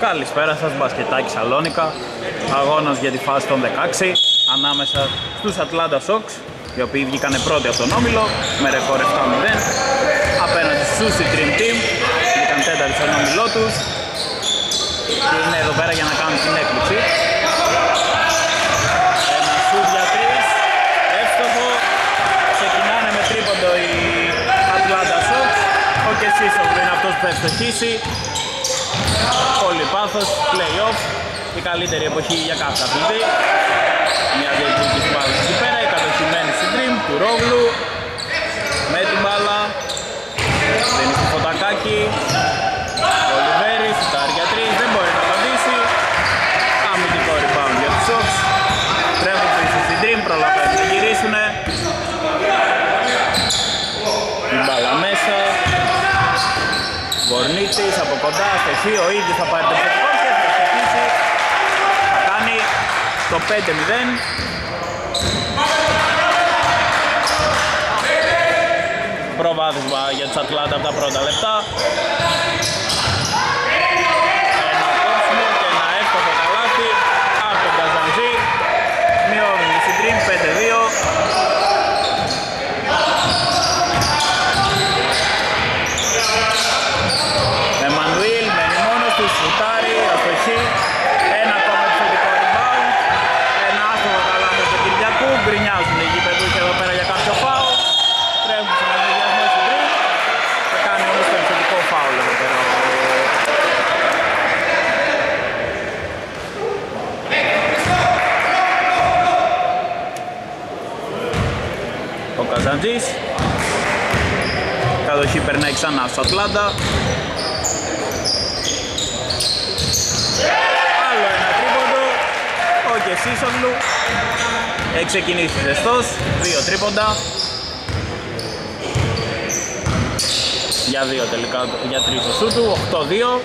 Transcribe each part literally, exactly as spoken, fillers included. Καλησπέρα σας, μπασκετάκι Σαλόνικα. Αγώνας για τη φάση των δεκαέξι ανάμεσα στους Ατλάντα Σόξ, οι οποίοι βγήκανε πρώτοι από τον Όμιλο με ρεκόρ επτά μηδέν απέναντι στους Sushi Dream Team, βγήκαν τέταρτοι στον Όμιλό τους και είναι εδώ πέρα για να κάνουν την έκπληξη. Ένα σουτ για τρεις, εύστοχο. Ξεκινάνε με τρίποντο οι Ατλάντα Σόξ. Ο Κεσίσοφ είναι αυτός που θα ευστοχίσει. Πολύ πάθος, play-off, η καλύτερη εποχή για κάθε αθλητή. Μια διεκδίκηση πάλι εκεί πέρα, η κατοχημένη συντρίμ του Ρόγλου. Με την μπάλα, δίνει στο Φωτακάκι, ο Ολιβέρη, σουτάρει για τρεις, δεν μπορεί να απαντήσει. Αμυντικό rebound για τους Sox, τρέχουν πίσω στην Dream, προλαβαίνουν να γυρίσουνε. Την μπάλα μέσα. Μπορνίτης από κοντά, αστοχή, ο ίδιος θα πάρει το ψευτικό και θα ξεκινήσει, θα κάνει το πέντε μηδέν. Προβάδισμα για τους Ατλάντα από τα πρώτα λεπτά. Ένα κόψιμο και ένα εύκολο καλάθι από τον Καζαντζή. Μειώνουν οι Dream πέντε δύο. Ένα ακόμα επιθετικό rebound, ένα άσχολο καλάθι του Κυριακού, γκρινιάζουν οι γηπεδούχοι εδώ πέρα για κάποιο φάουλ, τρέχουν στον ενδιασμό στην Dream και κάνει όμως το επιθετικό φάουλ εδώ πέρα. Ο Καζαντζής, κατοχή περνάει ξανά στο Ατλάντα. Άλλο ένα τρίποντο, ο Κεσίσογλου, έχει ξεκινήσει ζεστός, δύο τρίποντα για δύο τελικά, για τρεις το σούτου, οκτώ δύο.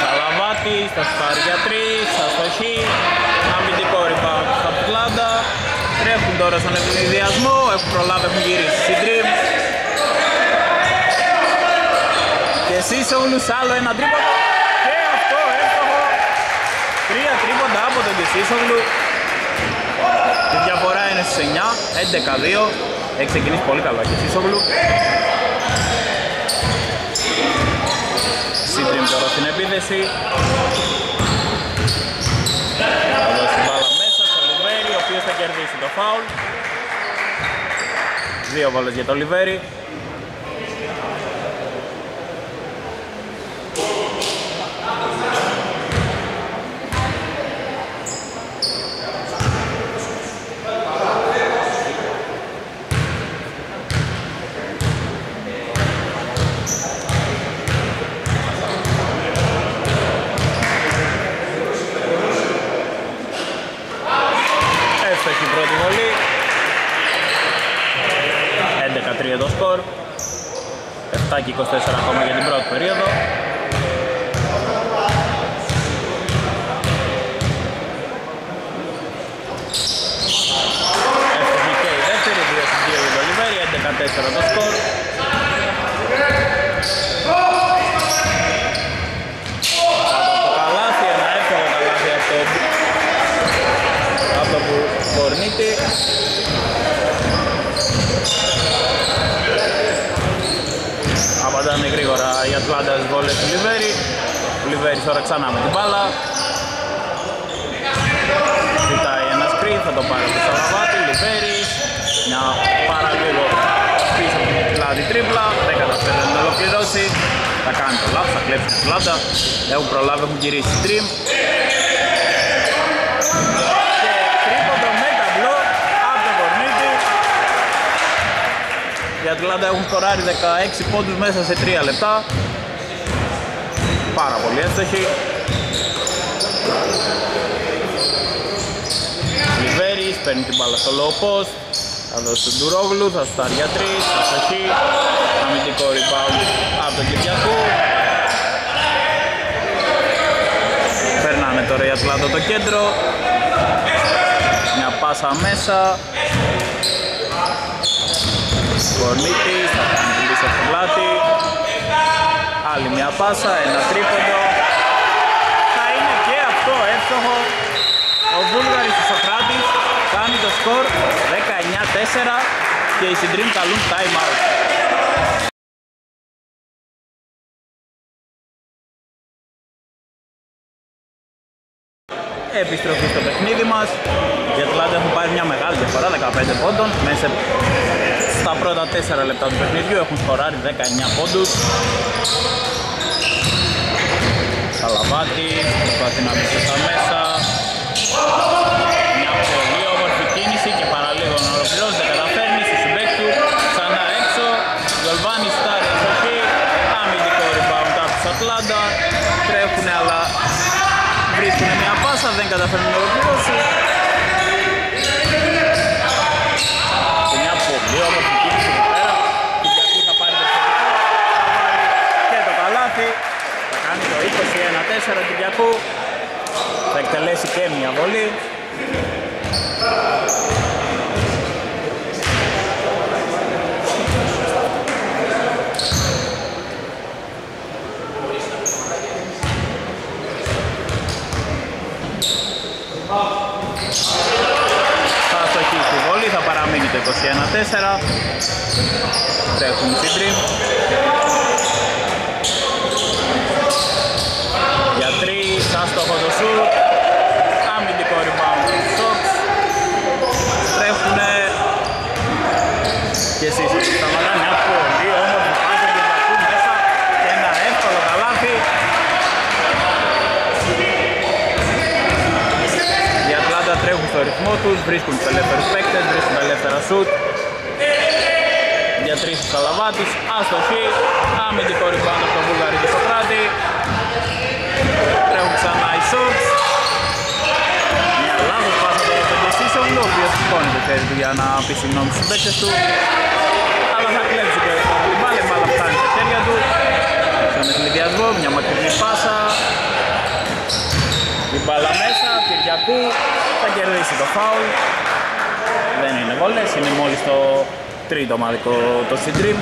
Σαλαβάτης, τα σουτάρει για τρεις, αστοχή, αμυντικό rebound στα Ατλάντα. Τρέχουν τώρα στον ευνηδιασμό, έχουν προλάβει, έχουν γυρίσει στην Dream. Και Κεσίσογλου, άλλο ένα τρίποντα και αυτό εύστοχο. Τρία τρίποντα από τον Κεσίσογλου. Η διαφορά είναι στους εννιά, έντεκα δύο. Έχει ξεκινήσει πολύ καλά ο Κεσίσογλου. Στην Dream τώρα στην επίθεση. Θα κερδίσει το φάουλ. Δύο βόλες για το Λιβέρι. έντεκα τρία το σκορ, επτά και είκοσι τέσσερα ακόμα για την πρώτη περίοδο. Έφυγε και η δεύτερη, δύο δύο για το Λιβέρι, έντεκα τέσσερα το σκορ. Από το καλάθι, ένα εύκολο καλάθι από το, από το Μπορνίτη. Απαντάνε γρήγορα οι Ατλάντα στις βόλες του Λιβέρι. Ο Λιβέρι τώρα ξανά με την μπάλα. Ζητάει ένα screen, θα το πάρει από το Σαλαβάτη. Λιβέρι, μια παραλίγο πίσω από την πλάτη τρίπλα. Δεν καταφέρει να το ολοκληρώσει. Θα κάνει το λάθος, θα κλέψει την Ατλάντα. Έχουν προλάβει, έχουν γυρίσει Dream. Και τρίποντο με ταμπλό από τον Κορνίτη. Οι Ατλάντα έχουν σκοράρει δεκαέξι πόντους μέσα σε τρία λεπτά. Πάρα πολύ εύστοχη. Λιβέρης παίρνει την μπάλα στο low post. Θα δώσει τον Τουρόγλου, θα στάρει για τρία, αστοχή. Αμυντικό rebound από τον Κυριακού. Περνάνε τώρα οι Ατλάντα το κέντρο. Μια πάσα μέσα. Κορνίτης, θα κάνει πίσω στον πλάτη. Άλλη μια πάσα, ένα τρίποντο. Θα είναι και αυτό εύστοχο. Ο Βούλγαρης ο Σοκράτης κάνει το σκορ δεκαεννιά τέσσερα και οι συντρίμ καλούν time out. Επιστροφή στο παιχνίδι μας. Οι Ατλάντες έχουν πάρει μια μεγάλη διαφορά, δεκαπέντε πόντων. Μέσα στα πρώτα τέσσερα λεπτά του παιχνιδιού έχουν σκοράρει δεκαεννιά πόντους. Καλαβάτη, προσπαθεί να μπει στα μέσα. Μια πολύ όμορφη κίνηση και παραλίγο να ολοκληρώσει, δεν καταφέρνει στο συμπέκτη του. Ξανά έξω, Γιολβάνι Στάρι Σοφή, αμυντικό rebound από τους Ατλάντα. Τρέχουν αλλά βρίσκουν μια πάσα, δεν καταφέρνουν να ολοκληρώσει. Μια πολύ όμορφη κίνηση εδώ πέρα. Η Κυριακή θα πάρει το εξαιρετικό και το καλάθι. Θα κάνει το είκοσι ένα τέσσερα Κυριακού. Θα εκτελέσει και μια βολή. Θα στοχίσει η βολή, θα παραμείνει το είκοσι ένα τέσσερα. Τρέχουν σύντρι. Για τρεις, άστοχο το σουτ. Αμυντικό rebound του Sox. Τρέχουνε και εσείς σταματάνε μια πολύ όμορφη φάση του Κυριακού μέσα και ένα εύκολο καλάθι. Οι Ατλάντα τρέχουν στο ρυθμό τους, βρίσκουν τους ελεύθερους παίκτες, βρίσκουν τα ελεύθερα σουτ. Για τρεις του Καλαβάτης, άστοχη, αμυντικό rebound από τον Βούλγαρη και Σοκράτη. Τρέχουν ξανά οι Sox. Μια λάθος πάσα από τον Τεσίσον, ο οποίος σηκώνει το χέρι του για να πει συγγνώμη στους παίκτες του. Αλλά θα κλέψει και το μπάλε, μπάλα φτάνει στα χέρια του. Σαν εθνιδιασμό, μια μακρινή πάσα. Η μπάλα μέσα, Κυριακού θα κερδίσει το φάουλ. Δεν είναι βολές, είναι μόλις το τρίτο μαδικό το συντρίμ.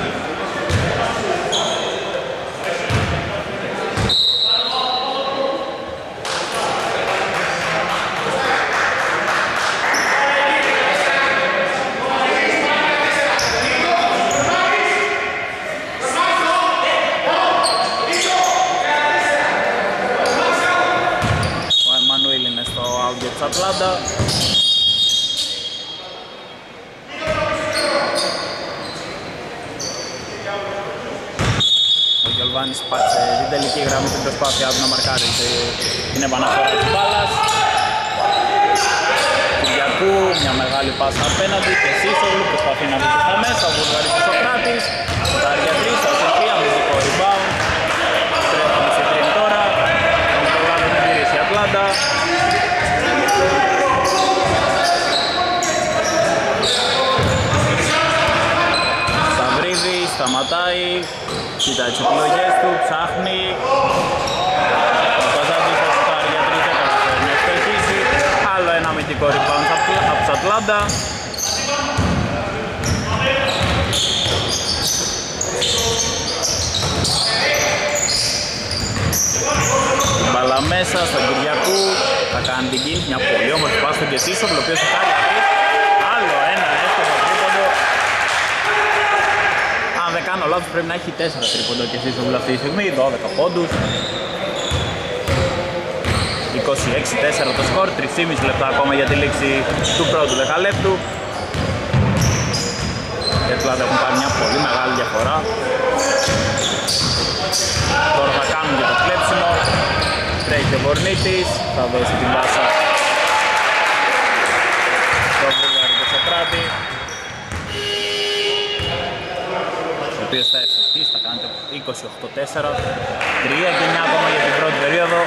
Ατλάντα. Ο Γιολβάνης πάτησε την τελική γραμμή στην προσπάθειά του να μαρκάρει την επαναφορά της μπάλας. Κυριακού, μια μεγάλη πάσα απέναντι και Σίσογλου προσπαθεί να μπει στα μέσα. Ο Βουλγαρής ο Σοκράτης, τα Αργιατρής, τα Σοφία, αμυντικό rebound. Τρέχουν οι συντρίμ τώρα, τον προγράμμα την γυρίσει η Ατλάντα. Σταυρίδη, σταματάει, κοιτάει τις επιλογές του, ψάχνει. Ο Καζάτης θα στάρει για τρεις, δεν καταφέρει να ευστοχίσει. Άλλο ένα αμυντικό rebound από τους Ατλάντα. Μπαλά μέσα στον Κυριακού, θα κάνει την κίνηση, μια πολύ όμορφη πάση στον Κεσίσοφ, ο οποίος θα κάνει τρεις. Άλλο ένα εύκολο τρίποντο. Αν δεν κάνω λάθος πρέπει να έχει τέσσερα τρίποντο ο Κεσίσοφ αυτή τη στιγμή, δώδεκα πόντους. είκοσι έξι τέσσερα το σκορ, τρία και μισό λεπτά ακόμα για τη λήξη του πρώτου δεκαλέπτου. Οι Ατλάντα έχουν πάρει μια πολύ μεγάλη διαφορά. Τώρα θα κάνουν και το κλέψιμο. Τρέχει ο Μπορνίτης, θα δώσει την πάσα στον Βούλγαρη και Σοκράτη, ο οποίος θα ευθευτεί, θα κάνει το είκοσι οκτώ τέσσερα, τρία και εννιά ακόμα για την πρώτη περίοδο.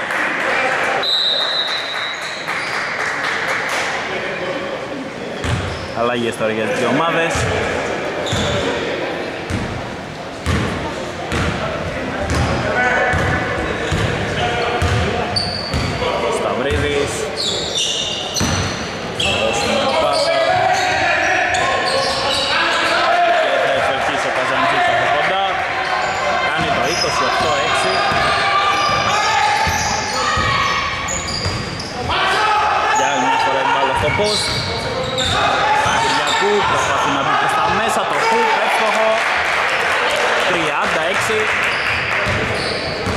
Αλλαγές τώρα για τις δύο ομάδες. Σταυρίδης. Δώσουμε πάσα. Σκοπός. Αγγελιακού προσπαθεί να μπει προς τα μέσα, το χου, εύστοχο. τριάντα έξι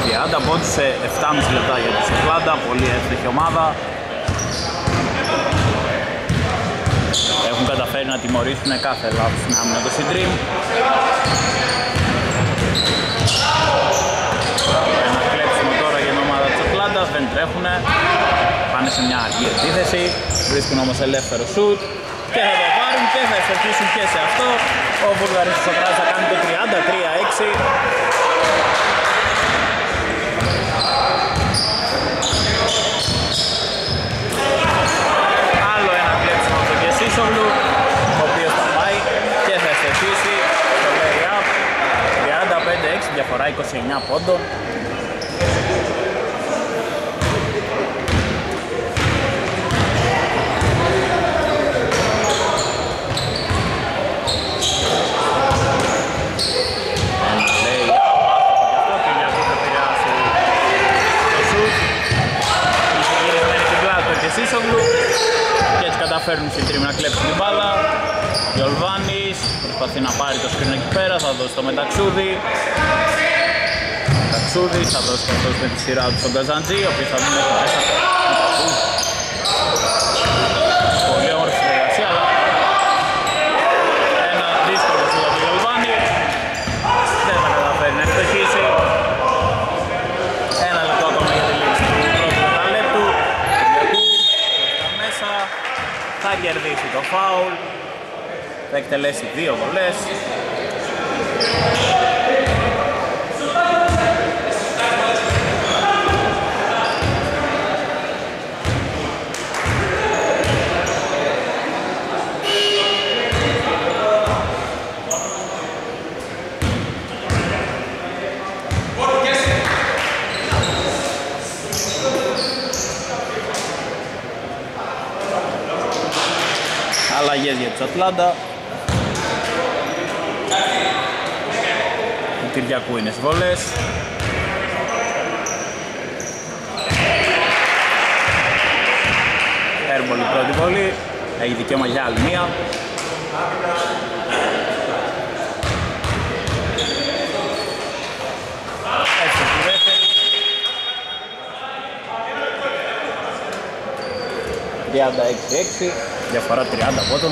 τριάντα, πόντισε επτά και μισό λεπτά για τη Σιρλάντα, πολύ εύστοχη ομάδα. Έχουν καταφέρει να τιμωρήσουν κάθε λάθος στην άμυνα το συντρίμ. Ένα κλέψιμο τώρα για την ομάδα της Ατλάντας, δεν τρέχουνε. Πάνε σε μια αργή επίθεση, βρίσκουν όμως ελεύθερο σουτ και θα το πάρουν και θα εισορκίσουν και σε αυτό. Ο Βουλγαρίς Σοκράτης θα κάνει το τριάντα τρία έξι. Άλλο ένα κλέψιμο από τον Κεσίσοβλου, ο οποίος θα πάει και θα εισορκίσει το play-up. τριάντα πέντε έξι, διαφορά είκοσι εννέα πόντων. Και έτσι καταφέρνουν στην τρίμη να κλέψουν την μπάλα. Γιολβάνης προσπαθεί να πάρει το σκρίνο εκεί πέρα, θα δώσει το μεταξούδι. Μεταξούδι θα δώσει το με τη σειρά του στον Καζαντζή, ο οποίος θα δίνει το μέσα. Πολύ όμορφη συνεργασία, αλλά ένα δύσκολο σύλλο του Γιολβάνη. Δεν θα καταφέρει να ευτυχίσει. Ένα λεπτό ακόμα για τη λήξη του πρώτου δεκαλέπτου. Θα κερδίσει το φάουλ, θα εκτελέσει δύο βολές. Αλλαγές για την Ατλάντα. Ο Κυριακού είναι στις βολές. Έρμπολη πρώτη βολή. Έχει δικαίωμα για άλλη μία. τριάντα έξι έξι. Διαφορά τριάντα πόντων.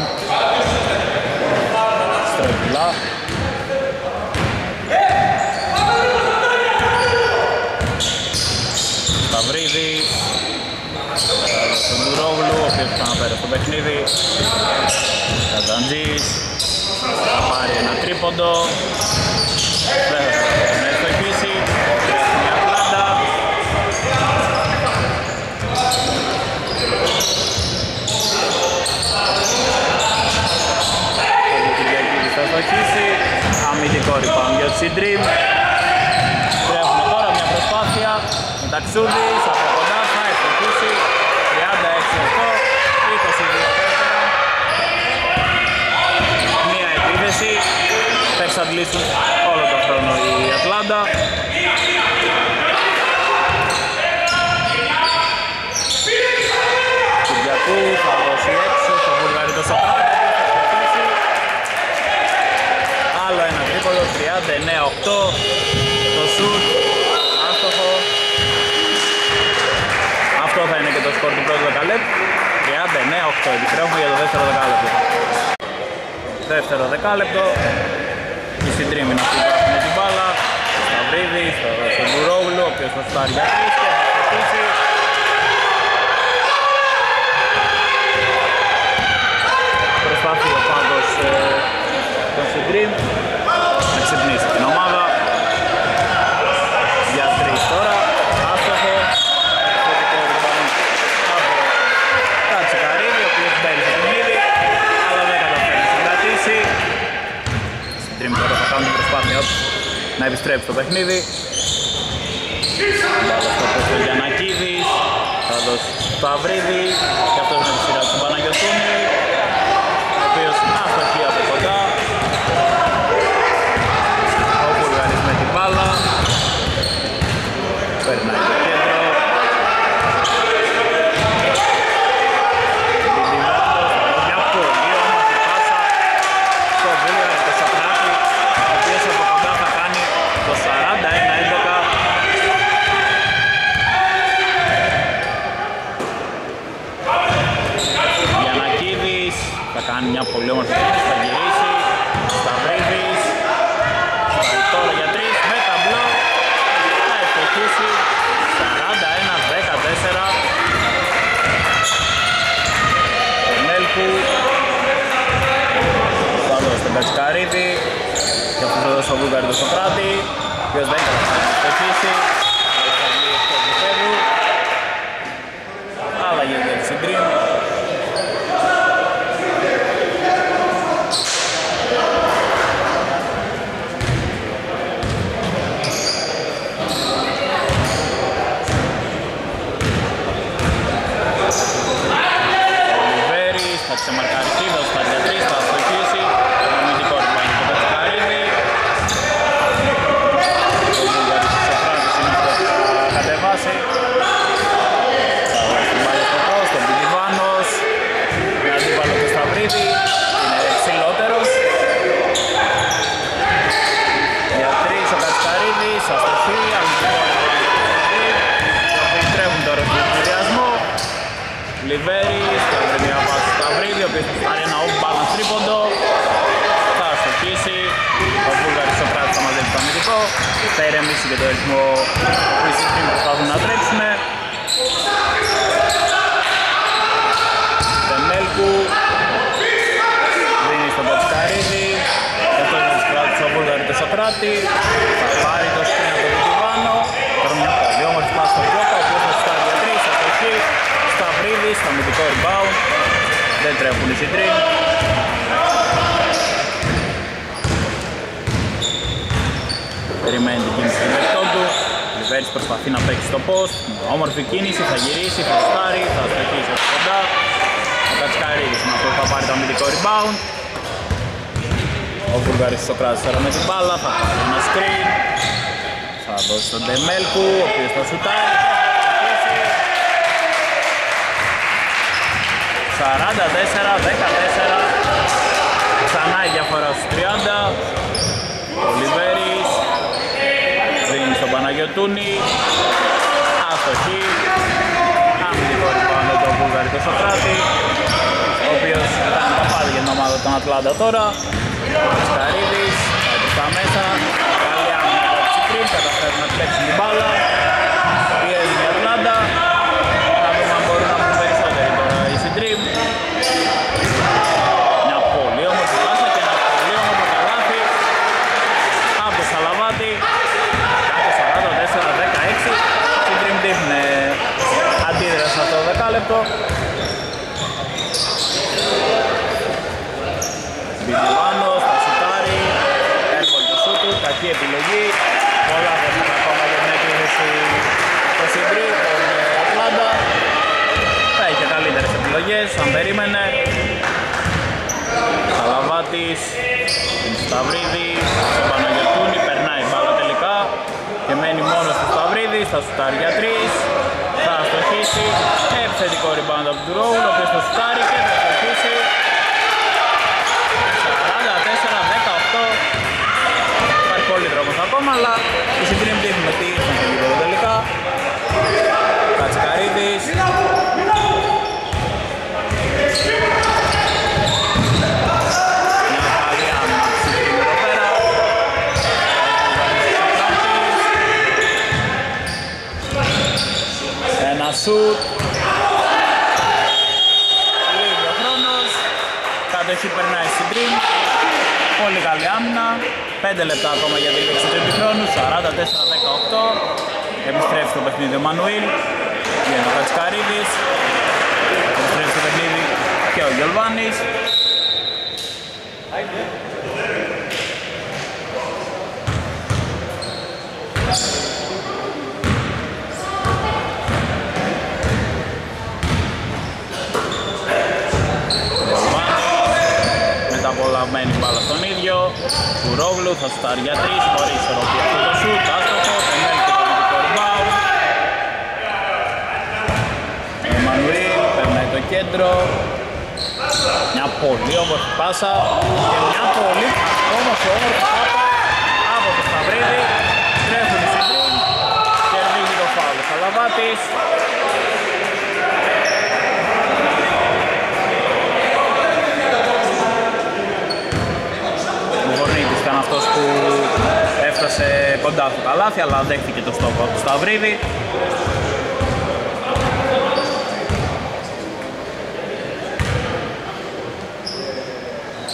Στρογγυλά. Σταυρίδη. Στον Τουρόγλου, ο οποίος ξαναπέρε στο παιχνίδι. Καζαντζής. Θα πάρει ένα τρίποντο. Δεν θα το ευτυχίσει. Μια πλάτα. Αμυντικό rebound για το Συντρίμ. Τρέχουμε τώρα μια προσπάθεια. Μεταξούδης από κοντά θα ευτυχίσει. τριάντα έξι οκτώ, είκοσι δύο τέσσερα. Μια επίθεση. Θα εξαντλήσουν όλο τον χρόνο η Ατλάντα. Κυριακού θα δώσει έξω στο Βουλγαρί το Σοκράτη. Άλλο ένα τρίπολο, τριάντα εννέα οκτώ, το σουτ, άστοχο. Αυτό θα είναι και το σκορ του πρώτου δεκαλέπτου, τριάντα εννέα οκτώ, επιτρέχουμε για το δεύτερο δεκάλεπτο. Δεύτερο δεκάλεπτο, η Συντρίμ είναι αυτή που έχουν την μπάλα, ο Σταυρίδης, ο Μπουρόγλου, ο οποίος θα στάρει για τρεις και θα στείλει. Προσπάθει πάντως τον Συντρίμ να ξυπνήσει την ομάδα για τρεις τώρα, άστοχο, θετικό rebound από Κατσικαρίδη, ο οποίος μπαίνει στο παιχνίδι, αλλά δεν καταφέρει να συγκρατήσει. Συντρίμ τώρα θα κάνουν την προσπάθεια να επιστρέψει το παιχνίδι. Ο Γιαννακίδης θα δώσει το Σταυρίδη και αυτός με τη σειρά του Παναγιωτούνη, ο οποίος άστοχη από κοντά. Ο Βουλγαρίς με την μπάλα, περνάει το κέντρο. κάνει μια πολύ όμορφη κίνηση, θα γυρίσει. Σταυρίδης, σταυρίδης τώρα για τρεις, με ταμπλό, θα ευτυχίσει σαράντα ένα δεκατέσσερα. Τον Έλκου, θα δώσει τον Κατσικαρίδη και αυτός θα δώσει τον Βούγκαρη του Σοκράτη, ο οποίος δεν θα ευτυχίσει. Αλλά για την Ελσιντρίνη θα ηρεμήσει και το ρυθμό που οι συστήνοι προσπαθούν να τρέξουν. Τον Έλκου δίνει στον Κατσικαρίδη, αυτό είναι το σκράτη στον Βούλγαρη του Σοκράτη, θα πάρει το σκρίνο από τον Τιβάνο, παίρνει μια πολύ όμορφη πάση στον Γιώκα, ο οποίος θα σκάρει για τρεις, ατοχή, Σταυρίδη, στο αμυντικό rebound, δεν τρέχουν οι συντροί. Περιμένει την κίνηση του μερικτών του, Λιβέρης προσπαθεί να παίξει στο post, όμορφη κίνηση, θα γυρίσει, θα στάρει, θα στοχίσει από κοντά. Ο Κατσικαρίδης με αυτό θα πάρει το αμυντικό rebound. Ο Βουλγαρής στο κράτος τώρα με την μπάλα, θα πάρει ένα screen, θα δώσει τον Ντεμέλκου, ο οποίος θα σουτάρει, σαράντα τέσσερα δεκατέσσερα, ξανά η διαφορά στους τριάντα. Ο Λιβέρης δίνει στον Παναγιωτούνη, αστοχή, αμυντικό rebound τον Βούλγαρη του Σοκράτη, ο οποίος κάνει το πάλι για την ομάδα των Ατλάντα τώρα. Ο Κατσικαρίδης, έτσι στα μέσα, καλή άμυνα από τη Σικρή, καταφέρουν να φτιάξουν την μπάλα, πιέζουν η Ατλάντα, να δούμε αν μπορούν να βρουν περισσότεροι τώρα οι Σιτρίμ. Μια πολύ όμορφη πάσα και ένα πολύ όμορφο καλάθι από το Σαλαβάτη. Είναι αντίδραση αυτό το δεκάλεπτο. Μπιντιβάνος, θα σουτάρει, έρχονται το σούτου, κακή επιλογή. Πολλά δεύτερα ακόμα για την επίθεση στο Σιντρί, τον Ατλάντα. Θα είχε καλύτερες επιλογές, αν περίμενε. Σαλαβάτης, Σταυρίδη, στον Παναγιωτούνη, περνάει μπάλα τελικά και μένει μόνος του Σταυρίδη, θα σουτάρει για τρεις, θα αστοχίσει, επιθετικό rebound από τον Ρόουλ, ο οποίος θα σουτάρει και θα αστοχίσει. σαράντα τέσσερα δεκαοκτώ, υπάρχει πολύ δρόμος ακόμα, αλλά οι συντρίμ δείχνουν ότι ήρθαν και λίγο τελικά. Κατσικαρίδης, σουτ, λίγη ο χρόνος, κατοχή περνάει στην Dream, πολύ καλή άμυνα, πέντε λεπτά ακόμα για την λήξη του επιχρόνου, σαράντα τέσσερα δεκαοκτώ, επιστρέφει το παιχνίδι ο Μανουήλ, βγαίνει ο Κατσικαρίδης, επιστρέφει το παιχνίδι και ο Γιολβάνης. Μένει μπάλα στον ίδιο, του Ρόβλου θα στάρει για τρία, χωρίς ισορροπία αυτό το σουτ, άστοχο, Εμέλ και το μυντικό rebound. Ο Μανουήλ περνάει το κέντρο, μια πολύ όμορφη πάσα και μια πολύ όμορφη όμορφη πάσα από το Σταυρίδη, τρέχουν οι Σιτρίμ, κερδίζει το φάουλ ο Σαλαβάτης. κοντά στο καλάθι, αλλά δέχτηκε το στόχο του Σταυρίδη.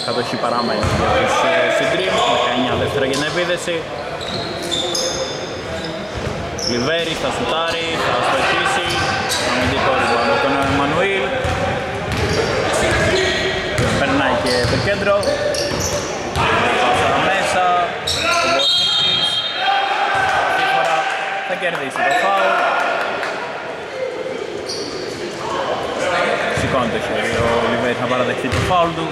Κατοχή παραμένει για τους συντρίβους, δεκαεννιά δεύτερα για την επίδεση. Λιβέρι, θα σουτάρει, θα ασφαλίσει. Αμυντικό ριμπάουντ από τον Εμμανουήλ. Περνάει και το κέντρο. Πάσα μέσα. Ο Μπορνίτης. Αυτή τη φορά θα κερδίσει το φάουλ. Σηκώνει το χέρι. Ο Λιβέρι θα παραδεχτεί το φάουλ του.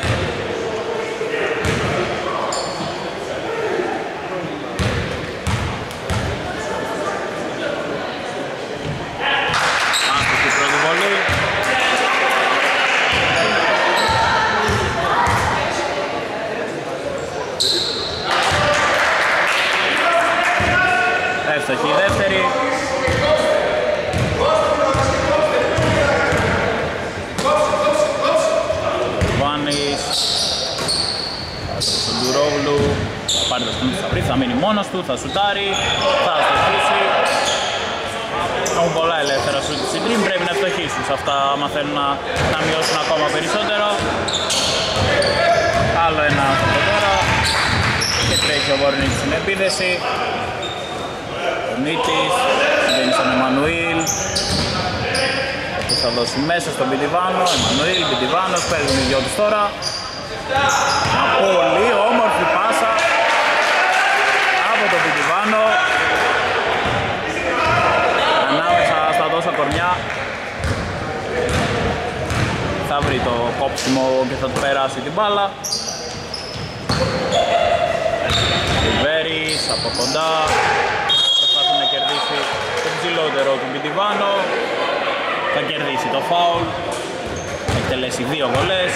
Έφταχει η δεύτερη. Βάνης. Στον Τουρόγλου. Θα πάρει το σκοινί του Σταυρίδη, θα μείνει μόνος του, θα σουτάρει, θα αστοχίσει. Έχουν πολλά ελεύθερα σουτ στην Dream, πρέπει να ευτοχίσουν σε αυτά άμα θέλουν να, να μειώσουν ακόμα περισσότερο. Άλλο ένα από τώρα. Και τρέχει ο Βορνίτης στην επίδεση. Νίτης, βγαίνει στον Εμμανουήλ που θα δώσει μέσα στον Πιτιβάνο. Εμμανουήλ, Πιτιβάνος, παίρνουν οι δυο τους τώρα. Μια πολύ όμορφη πάσα από τον Πιτιβάνο ανάμεσα στα τόσα κορμιά. Θα βρει το κόψιμο και θα του περάσει την μπάλα. Λιβέρης από κοντά. Το ψηλότερο του Μπιτιβάνο θα κερδίσει το φάουλ, θα εκτελέσει δύο βολές.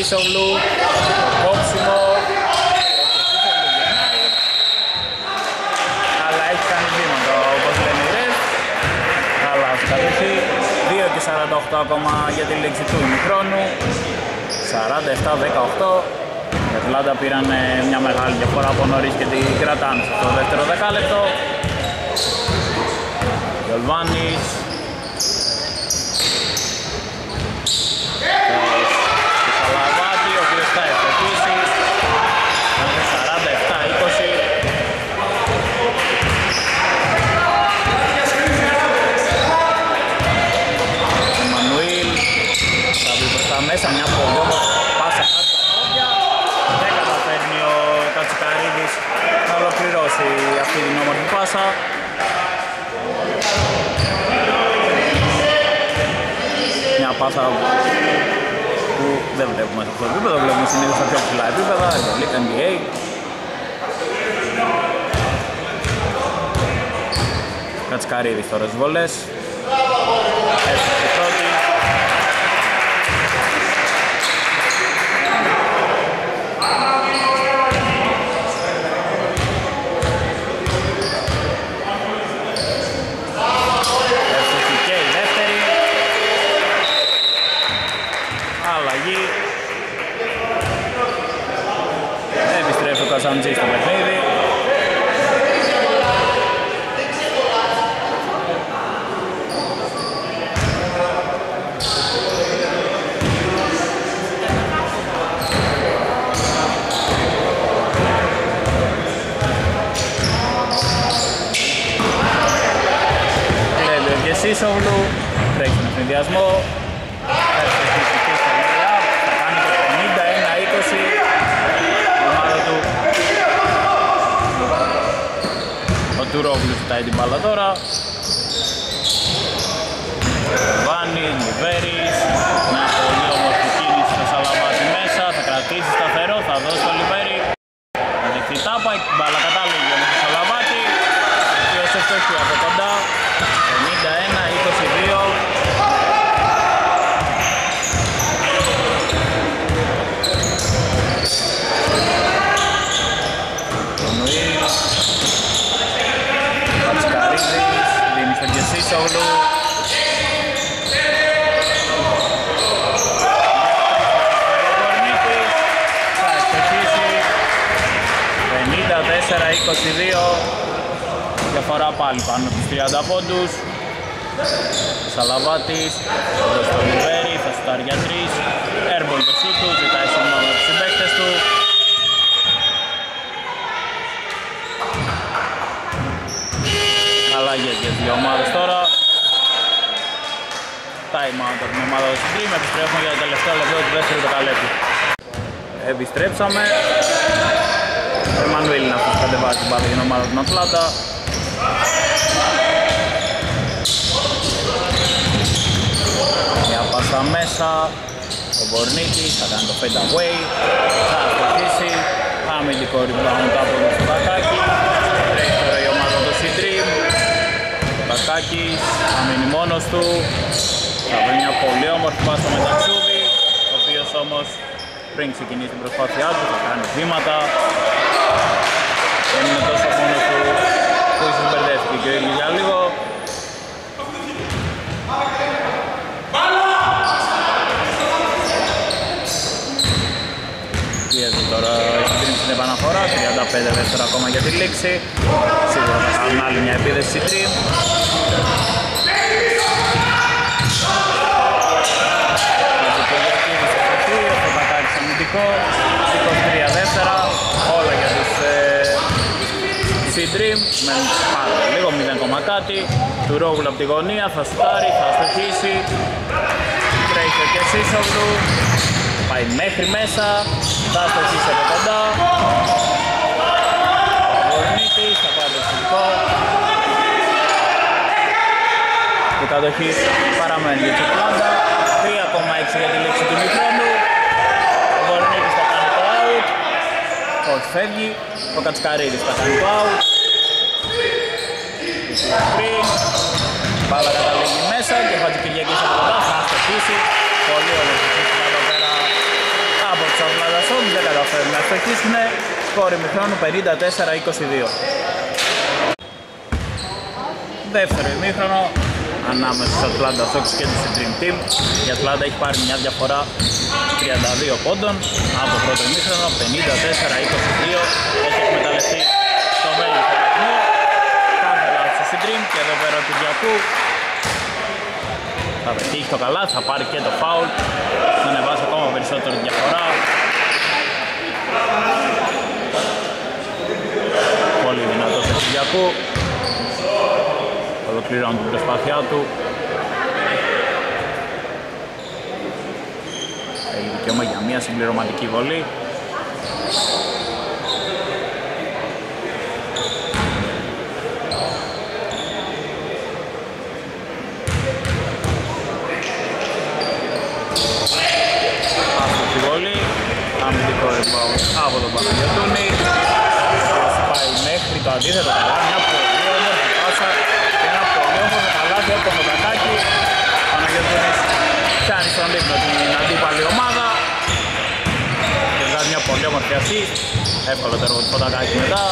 Σίσοβλου, κόψιμο, αλλά έχει κάνει βήματα όπως λένε οι ρεφ. Αλλά αυτή κατοχή, δύο και σαράντα οκτώ ακόμα για τη λήξη του ημιχρόνου, σαράντα επτά δεκαοκτώ. Οι Ατλάντα πήραν μια μεγάλη διαφορά από νωρίς και την κρατάνε στο δεύτερο δεκάλεπτο. Γιολβάνης. Μια πάσα που δεν βλέπουμε σε αυτό το επίπεδο, βλέπουμε συνήθως στα πιο ψηλά επίπεδα, Ευρωλίγκα, εν μπι έι. Κατσκαρίδης τώρα στις βολές. Έφτασε η πρώτη. Έφτασε και η δεύτερη. Αλλαγή. Επιστρέφει ο Καζαντζής στο παιχνίδι. Σίσοβλου, τρέχει τον εθνιδιασμό, θα εξαιρετική σταλίδια, θα κάνει το πενήντα ένα είκοσι η ομάδα του. Ο Τουρόβλου κοιτάει την μπάλα τώρα. Βάνι, Λιβέρης, μια πολύ όμορφη κίνηση στο Σαλαμάτι μέσα, θα κρατήσει σταθερό, θα δώσει το Λιβέρη. Θα δεχτεί τάπα, η μπάλα κατάλληλη για τον Σαλαμάτι, ο οποίος ευτόχει από κοντά. είκοσι δύο, διαφορά πάλι πάνω από τους τριάντα πόντους. Σαλαβάτης, στο Λιβέρι, θα στάρει για τρεις. Airball το σούτου, ζητάει συγγνώμη από τους συμπαίκτες του. Αλλαγές για δύο ομάδες τώρα. Time out από την ομάδα του Stream, επιστρέφουμε για το τελευταίο λεπτό του δεύτερου δεκαλέπτου. Επιστρέψαμε. Ο Εμμανουήλ είναι αυτός που κατεβάζει την μπάλα για την ομάδα του Ατλάντα. Μια πάσα μέσα, ο Μπορνίκης θα κάνει το fade away, θα αστοχίσει, αμυντικό rebound από τον Στατάκη, τρέχει τώρα η ομάδα του Stream. Ο Στατάκης θα μείνει μόνος του, θα βρει μια πολύ όμορφη πάσα με Ταξούδη, ο οποίος όμως πριν ξεκινήσει την προσπάθειά του θα κάνει βήματα. Δεν είναι τόσο μόνο του που ίσως μπερδεύτηκε και ο ίδιος για λίγο. Πιέζει τώρα στην επαναφορά, τριάντα πέντε δεύτερα ακόμα για τη λήξη. Σίγουρα θα κάνουν άλλη μια επίδευση τριμ. Έτσι το Γιακίδη σε αυτοί, ο Φωτακάκης αμυντικό, είκοσι τρία δεύτερα, όλα για τους Dream, με πάρα λίγο, μηδέν κάτι. Του Ρόγουλου από τη γωνία, θα σουτάρει, θα αστοχίσει. Τρέχει και Σίσοβλου, πάει μέχρι μέσα, θα αστοχίσει από κοντά. Ο Βορνίτης θα πάει το σηκό. Η κατοχή παραμένει για την Ατλάντα, τρία κόμμα έξι για τη λήξη του μικρόνου. Ο Βορνίτης θα κάνει το out, όχι φεύγει. Ο Κατσκαρίδης θα κάνει το out. Μπάλα καταλήγει μέσα και ο Χατζικυριακής από κοντά θα αστοχίσει. Πολύ ολοκληρωτική εδώ πέρα από τους Αυλαντασσόν, δεν καταφέρουν να αστοχίσουν. Σκόρ ημιχρόνου πενήντα τέσσερα είκοσι δύο. Δεύτερο ημίχρονο ανάμεσα στους Atlanta Hawks και τους Dream Team. Η Atlanta έχει πάρει μια διαφορά τριάντα δύο πόντων από το πρώτο ημίχρονο πενήντα τέσσερα είκοσι δύο. Έχει εκμεταλλευτεί το μέλλον του αριθμού. Κάθε λάθος στο Dream και εδώ πέρα ο Κυριακού θα πετύχει το καλά, θα πάρει και το foul. Θα ανεβάσει ακόμα περισσότερο τη διαφορά. Πολύ δυνατός ο Κυριακού. Ολοκληρώνει την προσπάθειά του. Έχει δικαίωμα για μία συμπληρωματική βολή. Γιαντούνη πάει μέχρι το αντίθετο καλάθι, μια πολύ όμορφη πάσα και ένα πολύ όμορφο καλάθι από το Χωτακάκι. Παναγιωτούνης πιάνει στον δείπνο την αντίπαλη ομάδα και βγάζει μια πολύ όμορφη αυτή, εύκολο το έργο του Χωτακάκι μετά.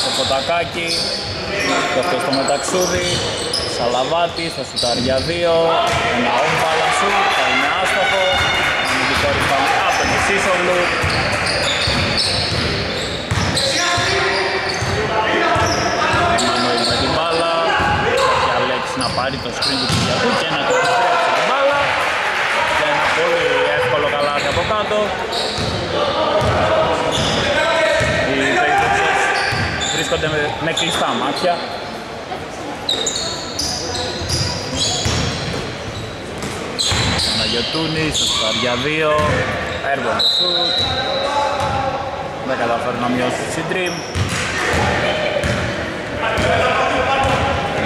Στο Φωτακάκι, και αυτό στο μεταξούδι, Σαλαβάτη, στο σουτάρια δύο, ένα όμπαλα σου, θα είναι άστοχο, αμυντικό ριφάνι από τη Σίσολου. Μανουήλ με την μπάλα, και Αλέξη να πάρει το σκριν του Κυριακού και να καταστρέψει την μπάλα, και ένα πολύ εύκολο καλάθι από κάτω. Βρίσκονται με, με κλειστά μάτια. Παναγιωτούνη, στο σουτάρια δύο, έργο με σουτ. Δεν καταφέρει να μειώσει τη συντρίμ.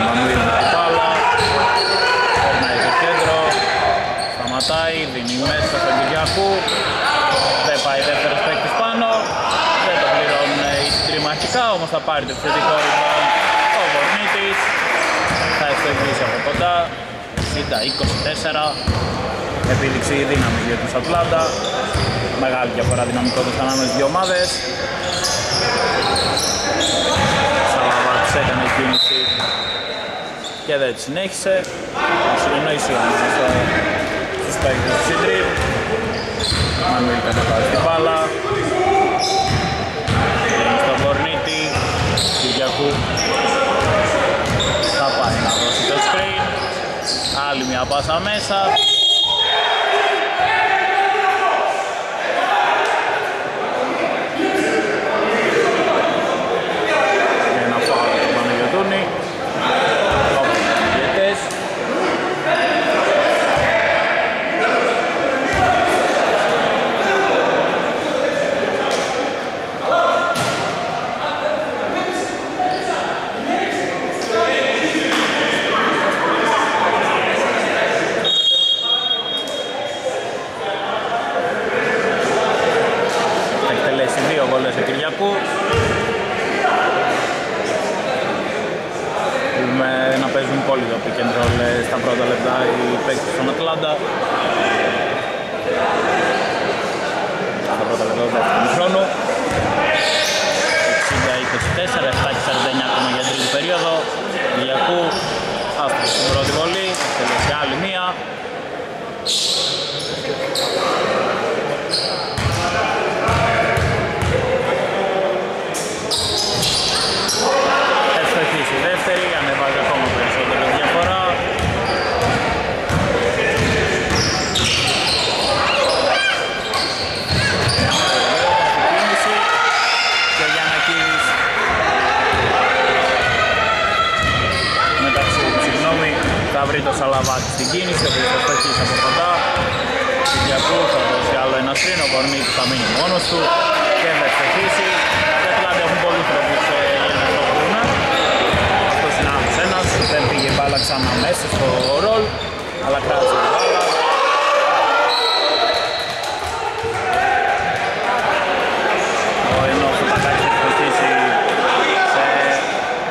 Μανουήλ με την μπάλα, περνάει στο κέντρο, σταματάει, δίνει μέσα στον Κυριακού. Δεν πάει δεύτερος παίκτης πάνω. Όμως θα πάρει το επιθετικό rebound ο Βορνίτης, θα ευθυγλήσει από κοντά, εξήντα είκοσι τέσσερα, επίδειξη δύναμη για τους Ατλάντα, μεγάλη διαφορά δυναμικότητας ανάμεσα στις δύο ομάδες. Σαλαβάτης έκανε κίνηση και δεν συνέχισε, να συνεννοήσει ανάμεσα στους παίκτες του Σίτρι. Μανουήλ κατεβάζει την μπάλα. Κυριακού θα πάει να δώσει το screen, άλλη μια πάσα μέσα. Και ένα φάουλ από τον Παναγιωτούνη, όπως οι διαιτητές. Να παίζουν πολύ το pick and roll στα πρώτα λεπτά οι παίκτες στον Ατλάντα. Στα πρώτα λεπτά του δεύτερου χρόνου. εξήντα είκοσι τέσσερα, επτά σαράντα εννέα ακόμα για τρίτη περίοδο. Κυριακού, άστοχη στην πρώτη βολή, τελευταία άλλη μία. Ανεβάζει ακόμα περισσότερο διαφορά. Κίνηση και ο Γιαννακίδης. Μεταξύ, συγγνώμη, θα βρει το Σαλαβάτη στην κίνηση, ο οποίος θα στοχίσει από κοντά. Κυριακού θα δώσει άλλο ένα στριν, ο Κορμίτης θα μείνει μόνος του και θα στοχίσει. Τα Ατλάντα έχουν πολλούς τρόπους . Δεν πήγε μπάλα ξανά μέσα στο ρολ, αλλά κράτησε την μπάλα. Ενώ θα θα χρησιμοποιήσει σε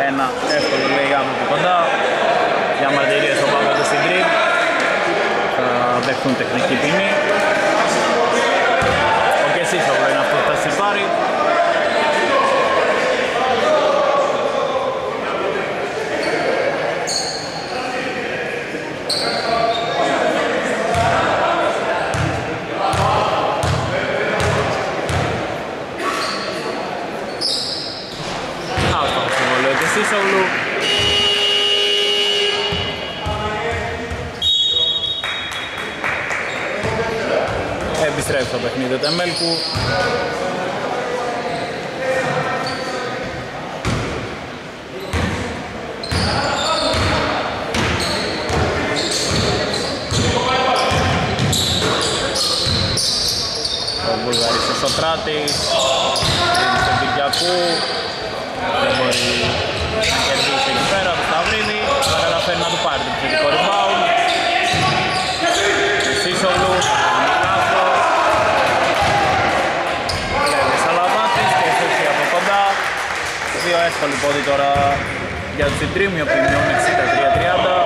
ένα εύκολο layout από κοντά. Για μαρτυρίες ο Παύλος στην τρίπ θα δεχτούν τεχνική ποινή. Ο Κεσίσογλου είναι αυτός που θα συρπάρει. Σίσογλου. Επιστρέφει το παιχνίδι του Τεμέλκου. Ο Βουλγαρής ο Σωτράτης, ο Κυριακού, δεν μπορεί Κερδίζει εκεί πέρα από Σταυρίνη, θα καταφέρει να του πάρει το ψηφικό rebound. Σίσογλου, Νικάσος, Λέβη Σαλαμάτης και Σούση από κοντά. Δύο εύκολοι πόδι τώρα για το Τσιτρίμιο που μειώνει εξήντα τρία τριάντα.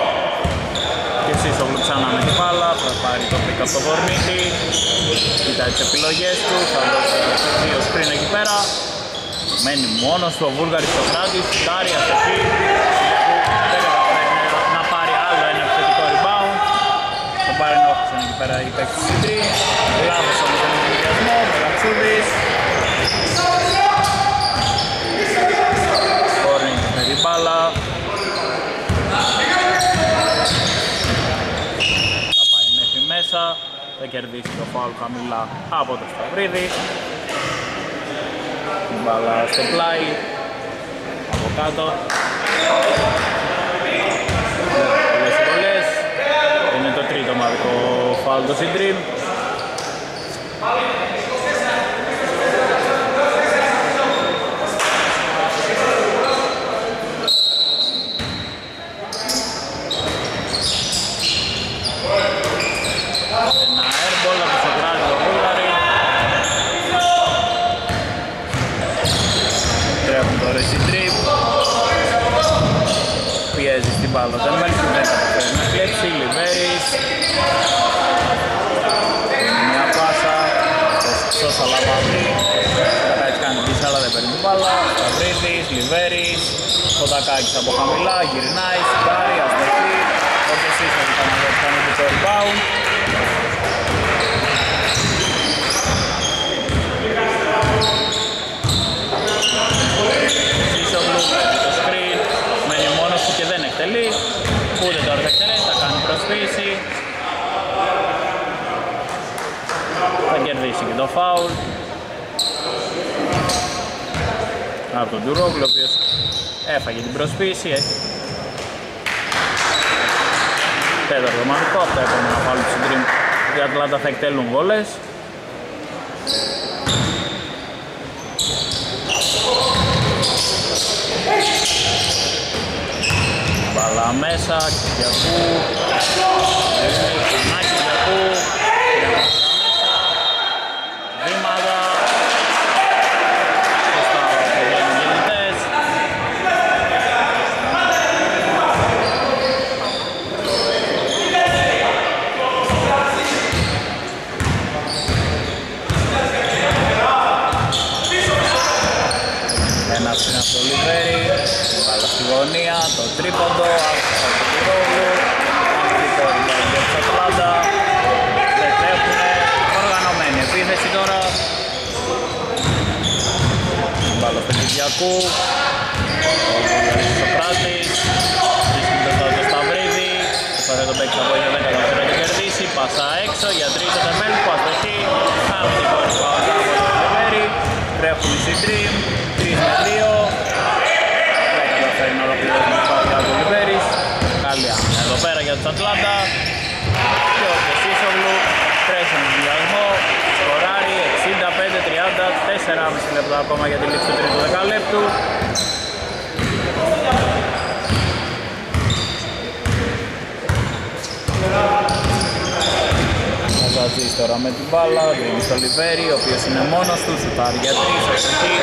Και Σίσογλου ξανά με την μπάλα, θα πάρει το pick από το Βορνίτη. Κοιτάει τις επιλογές του, θα δώσει δύο screen εκεί πέρα. Μένει μόνος του ο Βούλγαρης στο κράτη, φτάρει ασοχή, δεν καταφέρνει να πάρει άλλο ένα επιθετικό rebound. Το πάρει ενόχισαν εκεί πέρα η παίκτης της τρεις, λάβος όμως τον επιδιασμό, Μεγατσούδης. Σκόρνινγκ με την μπάλα. Θα πάει μέχρι μέσα, θα κερδίσει το φάουλ χαμηλά από το Σταυρίδη. Μπάλα στο πλάι, από κάτω. Πολλές συμβολές, είναι το τρίτο μάρκο φάουλ το Συντρίμ. Μπάλα δεν μέλησε να κλέψει, Λιβέρης. Μια πάσα, το Σαλαβάδι. Κατάκι κάνει πίσω αλλά δεν παίρνει μπάλα. Σταυρίδης, Λιβέρης, Κοτακάκης από χαμηλά, γυρνάει, σκάρει, αστοχή. Όπως ίσως ήταν εδώ που κάνει το rebound. Ούτε τώρα θα εκτελέσει, θα κάνει προσποίηση. Θα κερδίσει και το φάουλ από τον Τουρόγλου, ο οποίος έφαγε την προσποίηση. Τέταρτο μαγικό, αυτά επόμενα φάουλ του Συντρίμ. Οι Ατλάντα θα εκτελούν βολές. Μπάλα μέσα, Κυριακού, ξανά Κυριακού, Δήμαδα, σωστά βγαίνουν οι γεννητές. Ένας είναι από το Λιβέρι, μπάλα στη γωνία, το τρίποντο. Κυριακού, ο Βουλγαρής Σοκράτης, βρίσκει το στάδιο του Σταυρίδη, το στάδιο του παίκτης από ήλιο δέκα θα πρέπει να κερδίσει, πάσα έξω για τρίτο τεμέλκου, αστοχή, αμυντικό rebound από το Λιβέρι, τρέχουν οι Συντρίμ, τρία με δύο, δεν καταφέρει να ολοκληρώσει το φάουλ του Λιβέρι, καλή άμυνα εδώ πέρα για τους Ατλάντα και ο Σίσογλου τρέχει με βιασμό. τέσσερα και μισό λεπτά ακόμα για τη λήξη του τρίτου δεκαλέπτου. Μαζατζής τώρα με την μπάλα, δίνει στο Λιβέρι, ο οποίος είναι μόνος του, σουτάρει για τρεις, αστοχή,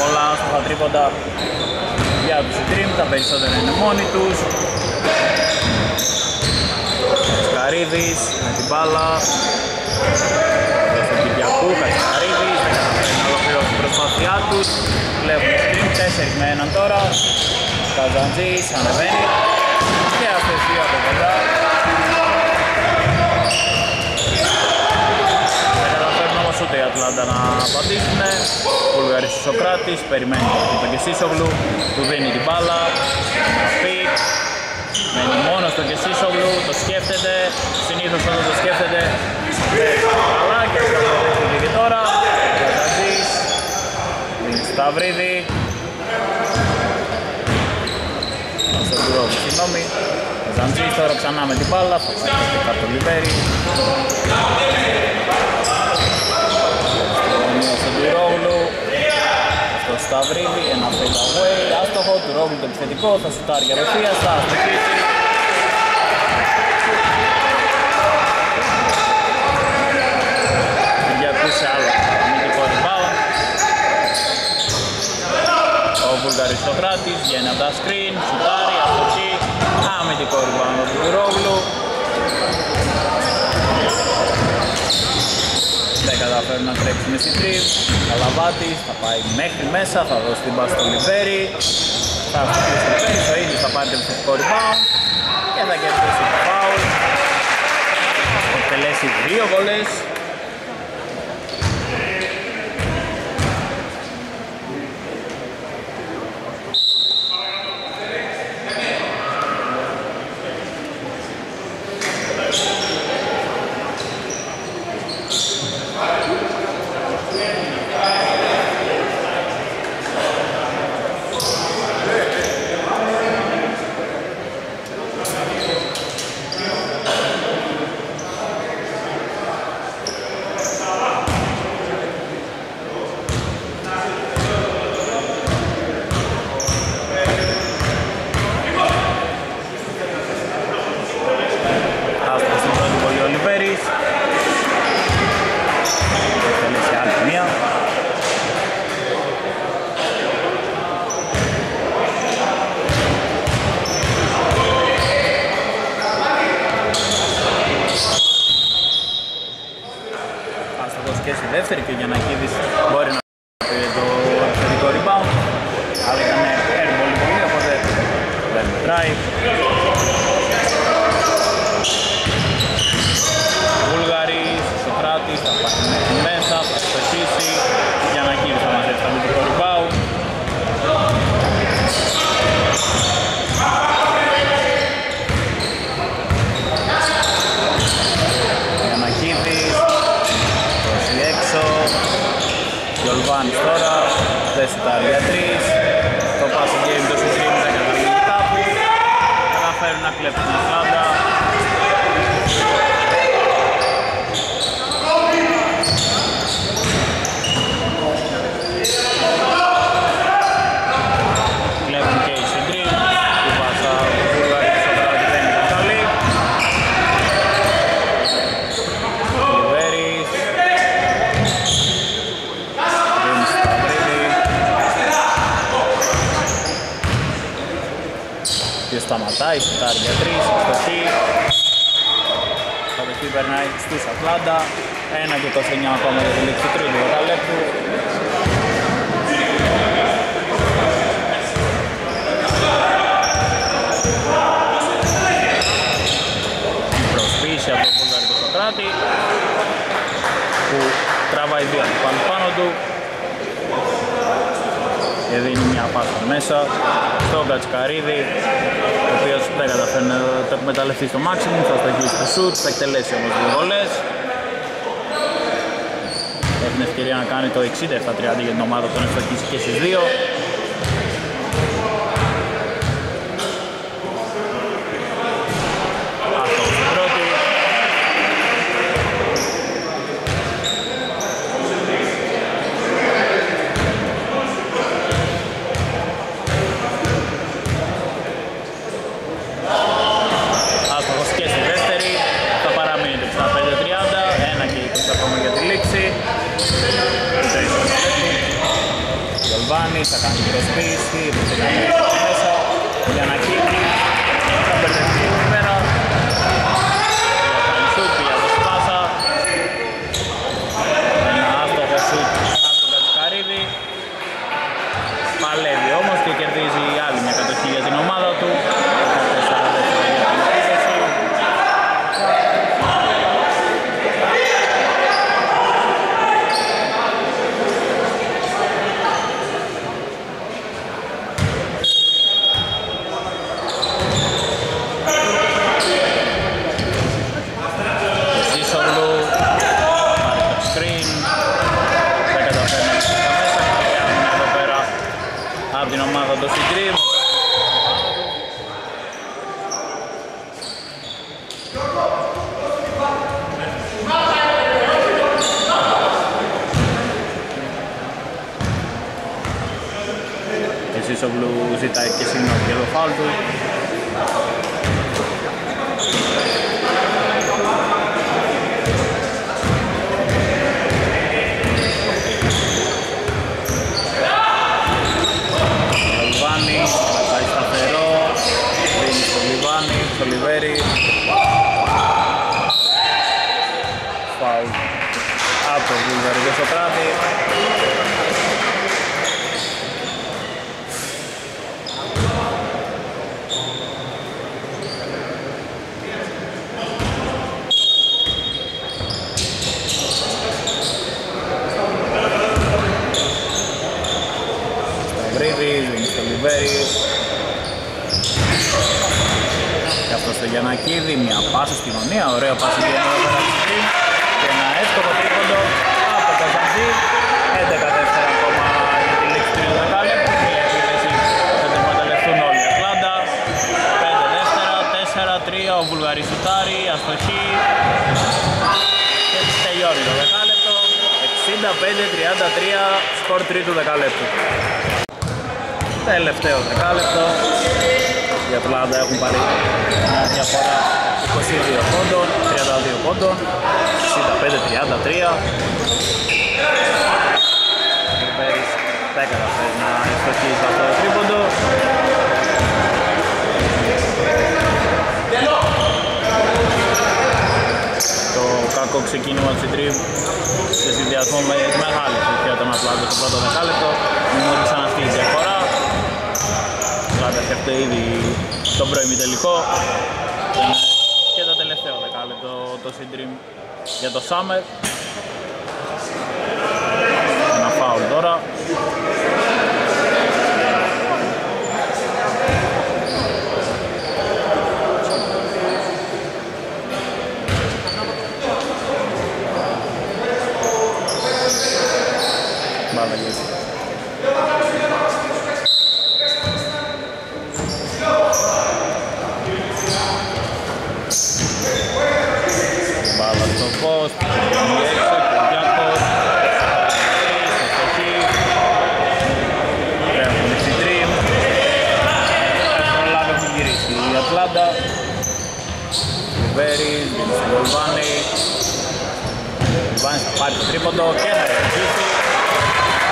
πολλά άστοχα τρίποντα για τους Συντρίμ, τα περισσότερα είναι μόνοι τους. Κασκαρίδης με την μπάλα, στον Κυριακού, Κασκαρίδη. Προσπάθειά τους, βλέπουν stream, τέσσερα με ένα τώρα. Καζαντζής ανεβαίνει και αυτές δύο από κοντά. Δεν καταφέρνουν όμως ούτε οι Ατλάντα να απαντήσουν. Βουλγαρής ο Σοκράτης, περιμένει τον Κεσίσογλου, του δίνει την μπάλα, να πει. Μένει μόνος τον Κεσίσογλου, το σκέφτεται, συνήθως όταν το σκέφτεται καλά και αυτό το δέχεται και τώρα. Σταυρίδη, συγγνώμη, ο Ζαντζής τώρα ξανά με την μπάλα, θα πάει και κάτω το Λιβέρι. Στον Τουρόγλου, στο Σταυρίδη, ένα fade away, άστοχο, Τουρόγλου κάνει το επιθετικό, θα σουτάρει και απευθείας, θα αστοχίσει. Σε άλλο αμυντικό ριμπάουντ. Ο Βουλγαριστοκράτης βγαίνει από τα screen, σουτάρει, αστοχή, αμυντικό ριμπάουντ του Γουρόγλου. Δεν καταφέρει να τρέξει με συντρίβ. Καλαβάτης θα πάει μέχρι μέσα, θα δώσει την μπάση στο Λιβέρι. Θα αστοχίσει το Λιβέρι, ο ίδιος θα πάρει το επιθετικό ριμπάουντ και θα κερδίσει το φάουλ. Θα εκτελέσει δύο βολές. Σταματάει, σουτάρει για τρεις, αστοχή. Το δεχτή περνάει στους Ατλάντα. Ένα και το εννιά ακόμα για τη λήξη τρίτου δεκαλέπτου. Προσποίηση από τον Βουλγαρικό Σοκράτη που τραβάει δύο πάνω πάνω του και δίνει μια πάσα μέσα στον Κατσκαρίδη, ο οποίος δεν καταφέρνει να το εκμεταλλευτεί στο maximum, θα στοχίσει το shoot, θα εκτελέσει όμως δύο βολές. Έχει την ευκαιρία να κάνει το εξήντα επτά τριάντα για την ομάδα που τον στοχίσει και στις δύο. Θα κάνει την προσποίηση, θα κάνει μέσα, για να κύπνει, θα περνεθεί εκεί πέρα, θα κάνει σουτ, πια το σπάσα, ένα άστοχο σουτ από τον Κατσκαρίδη, παλεύει όμως και κερδίζει άλλη μια κατοχή για την ομάδα του, you Τσόγλου ζητάει και συγγνώμη για το φάουλ του. Λιβάνι, πατάει σταθερό, δίνει στο Λιβάνι, στο Λιβέρι. Φάουλ από το Βουλγαρικό Σοκράτη. Και αυτό στο Γιαννακίδη, μια πάσα στην γωνία, ωραίο πάσα και ένα παρασυντή και ένα εύκολο τρίποντο από το Ζαντζή. Έντεκα τέσσερα ακόμα για τη λήξη του δεκάλεπτου, μια επίθεση θα την εκμεταλλευτούν όλοι οι Ατλάντα. Πέντε τέσσερα, τέσσερα τρία, ο Βουλγαρίς σουτάρει, αστοχή και τελειώνει το δεκάλεπτο. Εξήντα πέντε τριάντα τρία, σκορ τρίτου δεκάλεπτου. Τελευταίο δεκάλεπτο, οι Ατλάντα έχουν πάρει μια διαφορά είκοσι δύο πόντων, τριάντα δύο πόντων, εξήντα πέντε τριάντα τρία. Ο Πέρις τα έκαταφε να ευστοχίσει αυτό το τρίποντο. Το κακό ξεκίνημα του Dream σε συνδυασμό με μεγάλη επιτυχία των Ατλάντα στο πρώτο δεκάλεπτο δημιούργησαν αυτή τη διαφορά. Καταφέρτε ήδη τον πρώιμη τελικό και το τελευταίο δεκάλεπτο το Συντριμ για το Summer. Ένα φάουλ τώρα. Πάρει το τρίποντο και να ρεαλιστεί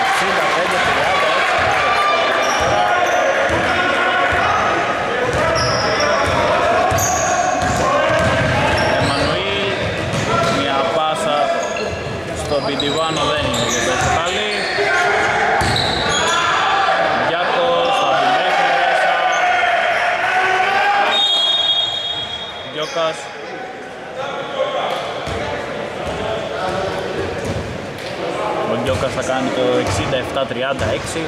εξήντα πέντε τριάντα έξι. Εμμανουή, μια πάσα στον Πιτιβάνο δεν είναι για τόσο καλή. Γιάκος θα την έχει μέσα. Γιώκας Γιώκας θα κάνει το εξήντα επτά τριάντα έξι.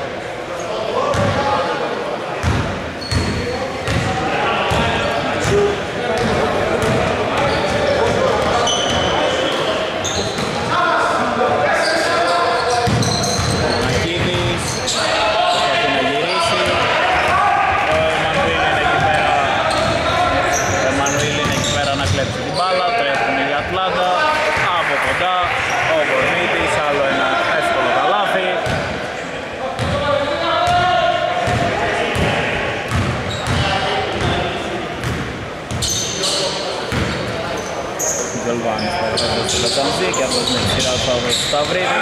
Και από την εξηρά του Σταύρου Σταυρίδη,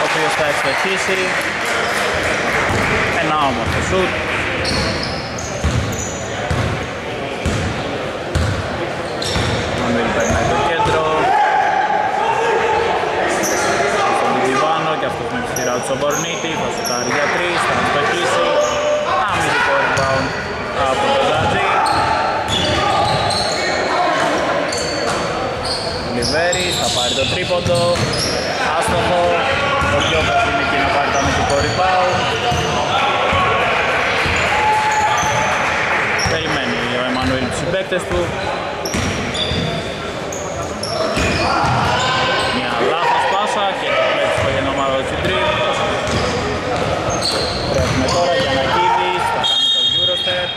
ο οποίος θα ευστοχίσει. Ένα όμορφο σουτ. Μανουήλ περνάει το κέντρο. Στον Λιβάνο και από την εξηρά του Σομπορνίτη θα σουτάρει για τρεις, θα ευστοχίσει. Αμυντικό rebound από τον Λατζή. Θα πάρει το τρίποντο, άστοχο, ο Γιώκας είναι εκεί να πάρει το αμυντικό rebound. Περιμένει ο Εμμανουήλ τους συμπαίκτες του. Μια λάθος πάσα και το πλέψει στο γεννομάδο του Συντρίμ. Έχουμε τώρα Γιαννακίδης, θα κάνει το Eurostep.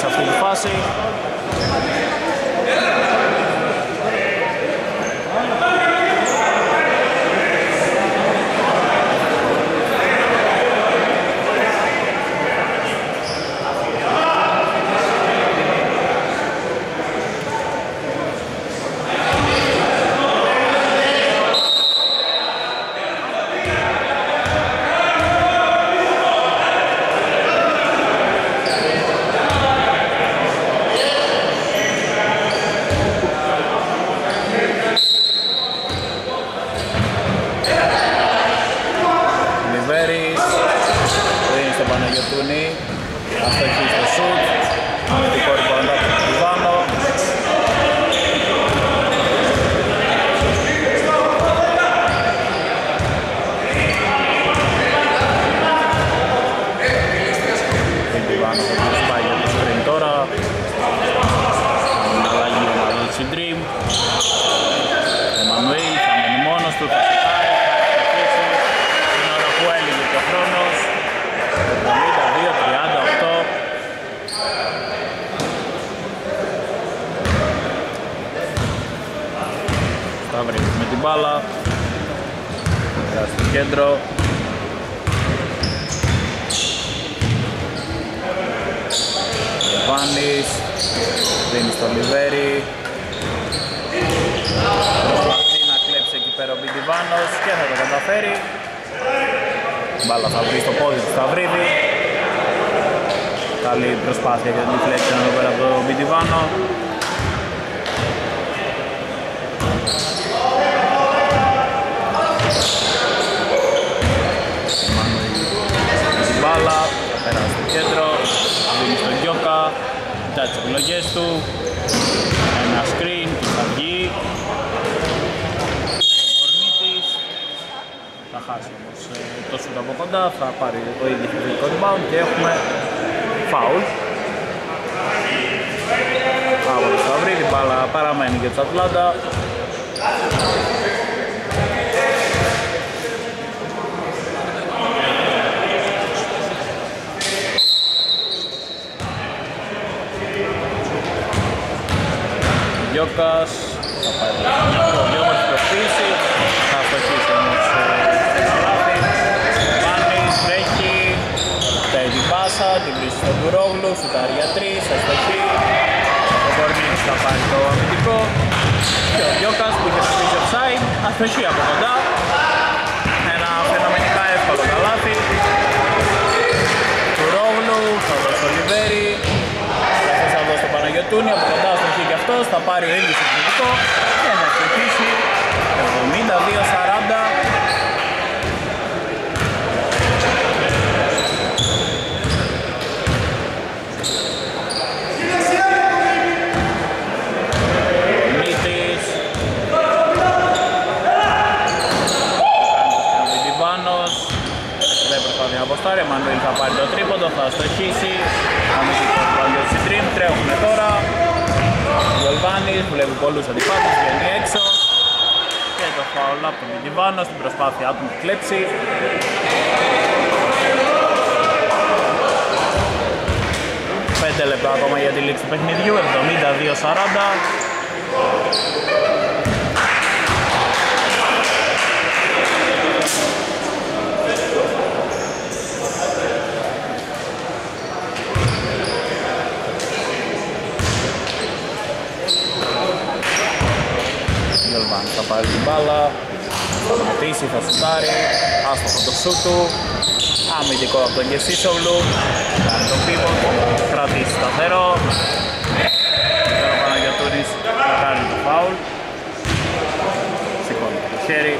Σε αυτή τη φάση Αύριο με την μπάλα στο κέντρο. Βάνης δίνει στο Λιβέρι, προσπαθεί να κλέψει εκεί πέρα ο Μπιντιβάνος και θα το καταφέρει. Μπάλα θα βρει στο πόδι του Σταυρίδη. Καλή προσπάθεια για την deflection εδώ πέρα από τον Μπιντιβάνο. Μπάλα, πέρασε στο κέντρο, δίνει στον Γιώκα, κοιτά τις επιλογές του, ένα screen και θα βγει. Ο Μορνίτης θα χάσει όμως το σουτ από κοντά, θα πάρει το ίδιο το rebound και έχουμε foul. Από το Σταυρίδη, μπάλα παραμένει για τους Ατλάντα. Γιώκας, θα πάει το δυο μας προφήσει, θα προφήσει όμως το λάθη. Μάνης, βρέχει, παίζει πάσα, την βρίσκει στον Κουρόγλου, σουτάρει για τρεις, αστοχή. Ο Κορνίδης θα πάει το αμυντικό και ο Γιώκας που είχε στήσει offside, αστοχή από κοντά. Ένα φαινομενικά εύκολο τα λάθη. Κουρόγλου, θα δώσει το Λιβέρι, καθώς θα δώσει το Παναγιωτούνι, από κοντά αστοχή. Θα πάρει ο ίδιος εθνικό και θα ξεκινήσει εβδομήντα δύο σαράντα. Μήτης Βιντιβάνος δεν προσπαθεί να αποστάρει. Μανουήλ θα πάρει το τρίποντο, θα στοχίσει. Τρέχουμε τώρα. Βολβάνης βλέπει πολλούς αντιπάτες, βγαίνει έξω και το φάουλ από τον Μπιντιβάνο στην προσπάθειά του να κλέψει. Πέντε λεπτά ακόμα για τη λήξη του παιχνιδιού, εβδομήντα δύο σαράντα. Θα πάρει την μπάλα, θα σταματήσει, θα σουτάρει, άστοχο το σουτ του, αμυντικό από τον Γεσίσοβλου, κάνει τον πίπο, κρατήσει σταθερό, ο Παναγιωτούρης θα κάνει το φάουλ, σηκώνει το χέρι.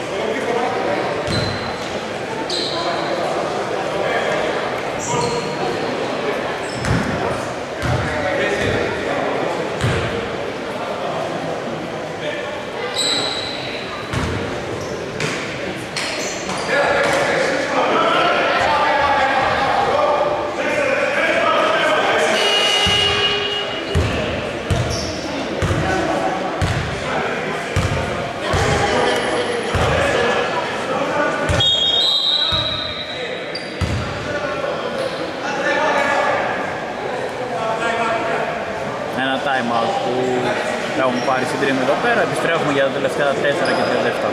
Επιστρέφουμε για τα τελευταία τέσσερα και τριάντα επτά.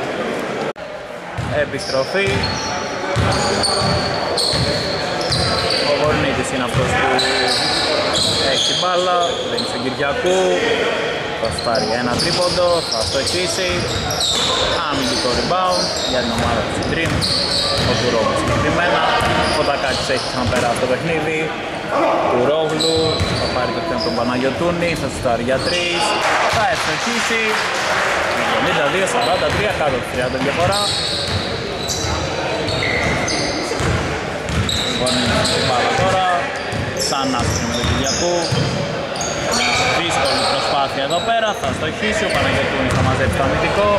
Επιστροφή. Ο Βορνίτης είναι αυτός που έχει την μπάλα, δίνει στον Κυριακού, θα στάρει ένα τρίποντο, θα στοχίσει. Αμυντικό rebound για την ομάδα του Dream. Ο Τουρόγλου συγκεκριμένα, ο Τακάκης έχει ξαναπέρα από το παιχνίδι. Τουρόγλου θα πάρει το θέμα τον Παναγιωτούνη, θα στάρει για τρεις. Θα ευθυνθήσει εβδομήντα δύο σαράντα τρία, κάτω από τριάντα διαφορά. Βορνίτης την μπάλα τώρα, ξανά στον Κυριακού. Δύσκολη προσπάθεια εδώ πέρα, θα στοχίσει, ο Παναγιωτούνης θα μαζέψει το αμυντικό.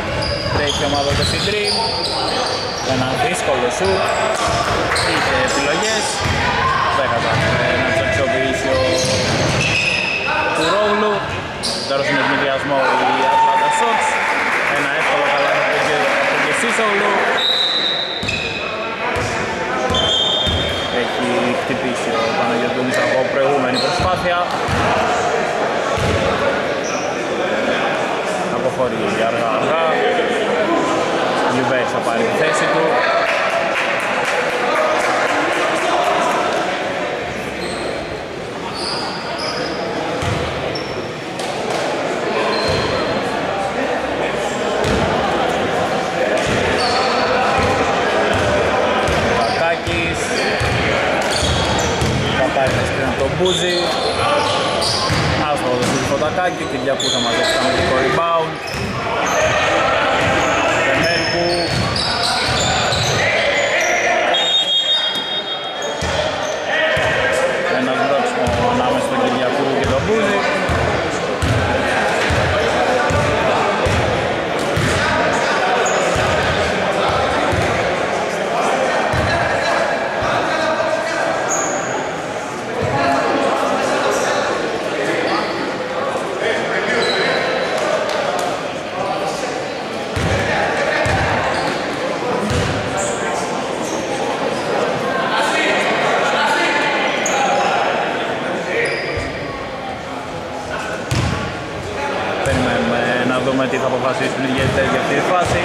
Τρέχει η ομάδα του Dream, ένα δύσκολο σουτ, είχε επιλογές. Δεν κατάφερε να τους αξιοποιήσει ο Κουρόγλου. Τώρα στον ευνηδιασμό η Ατλάντα Σοξ, ένα εύκολο καλά από τον Γεσίσοβλου. Έχει χτυπήσει ο Παναγιωτούνης από προηγούμενη προσπάθεια. Αποχωρεί αργά αργά. Μπερς θα πάρει τη θέση του. Βακάκης θα πάρει να σκρίνει τον Μπούζι. Άστοχο το σκρίνει τον Βακάκη, την Κυριακού θα μαζέψει τα μερικό rebound. Τι θα αποφασίσουν οι ηγέτες για αυτή τη φάση.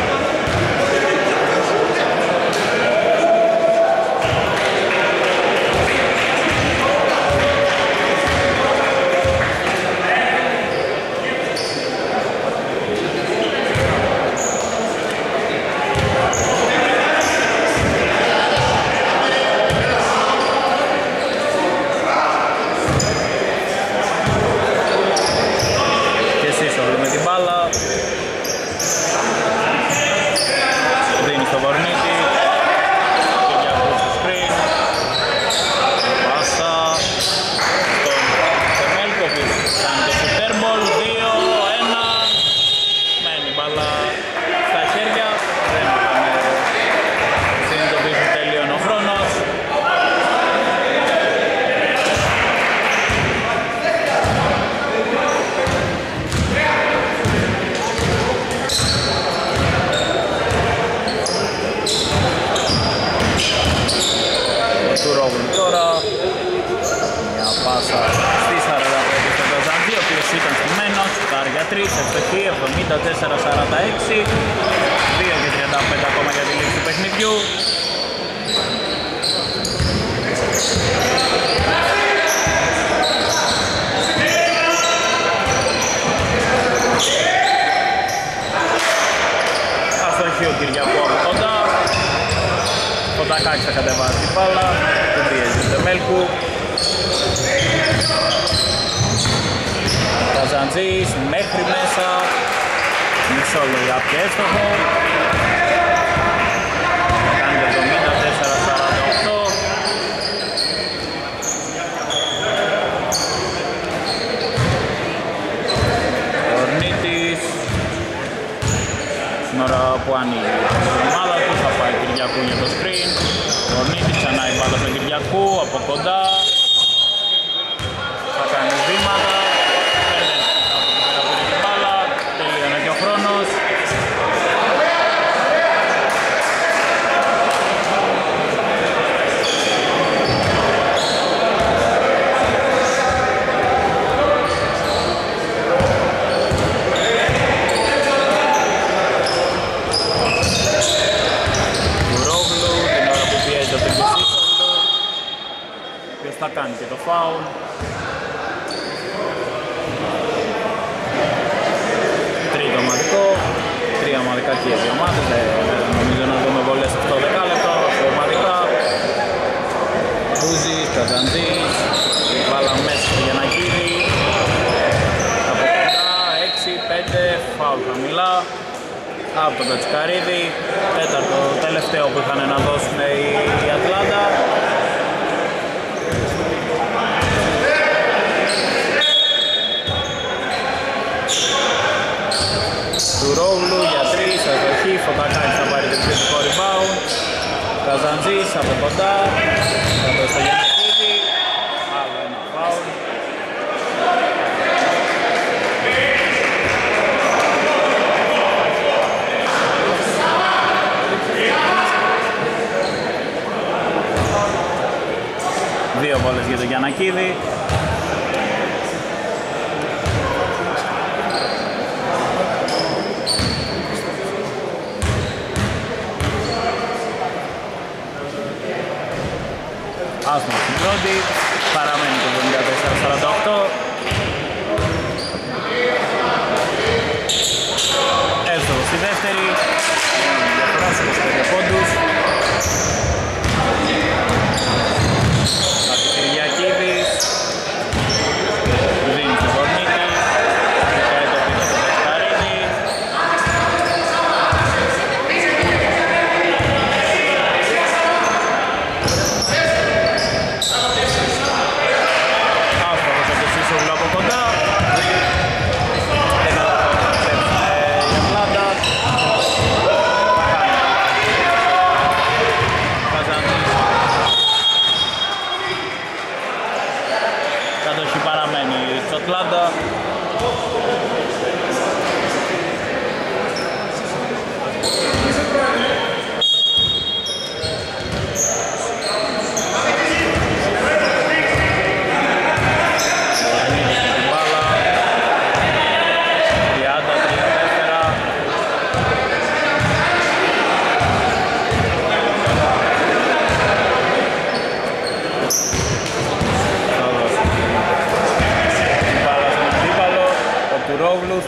Ατλάντα.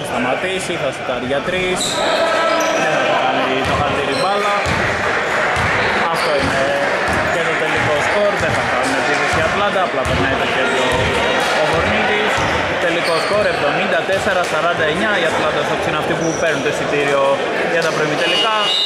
Θα σταματήσει, θα σουτάρει για τρεις. Δεν θα κάνει το χαρτίρι μπάλα. Αυτό είναι και το τελικό σκορ. Δεν θα κάνουν επίθεση η Ατλάντα, απλά περνάει το χέρι ο Βορνίτης. Τελικό σκορ εβδομήντα τέσσερα σαράντα εννιά. Η Ατλάντα είναι αυτή που παίρνουν το εισιτήριο για τα πρωιμή τελικά.